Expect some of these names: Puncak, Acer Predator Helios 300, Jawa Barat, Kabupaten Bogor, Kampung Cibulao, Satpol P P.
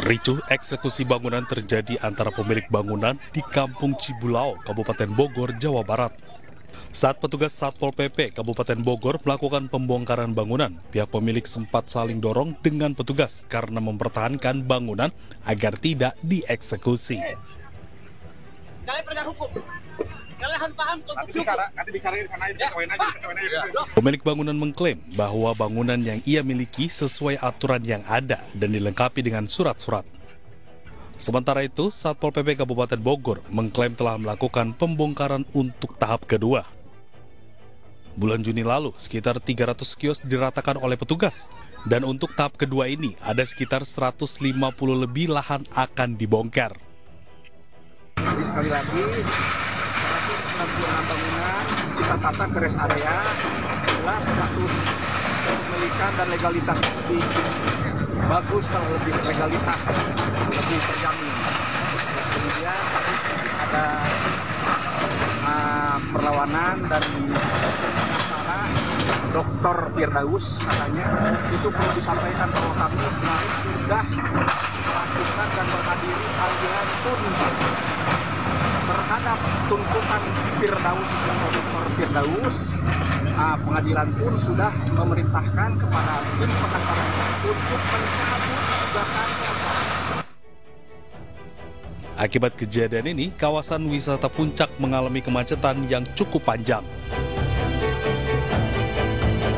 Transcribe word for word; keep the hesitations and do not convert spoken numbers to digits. Ricuh eksekusi bangunan terjadi antara pemilik bangunan di Kampung Cibulao, Kabupaten Bogor, Jawa Barat. Saat petugas Satpol P P Kabupaten Bogor melakukan pembongkaran bangunan, pihak pemilik sempat saling dorong dengan petugas karena mempertahankan bangunan agar tidak dieksekusi. Pemilik bangunan mengklaim bahwa bangunan yang ia miliki sesuai aturan yang ada dan dilengkapi dengan surat-surat. Sementara itu, Satpol P P Kabupaten Bogor mengklaim telah melakukan pembongkaran untuk tahap kedua. Bulan Juni lalu, sekitar tiga ratus kios diratakan oleh petugas. Dan untuk tahap kedua ini, ada sekitar seratus lima puluh lebih lahan akan dibongkar. Jadi sekali lagi, seratus enam puluh enam bangunan kita tata ke rest area, jelas status kepemilikan dan legalitas lebih bagus, lebih legalitas lebih terjamin. Kemudian ada uh, perlawanan dari antara doktor Firdaus, katanya itu perlu disampaikan bahwa kami kemarin sudah melakukan dan menghadiri panggilan pun terhadap tuntutan Firdaus, doktor Firdaus. Uh, pengadilan pun sudah memerintahkan kepada tim pengacara untuk mencabut gugatannya. Akibat kejadian ini, kawasan wisata Puncak mengalami kemacetan yang cukup panjang.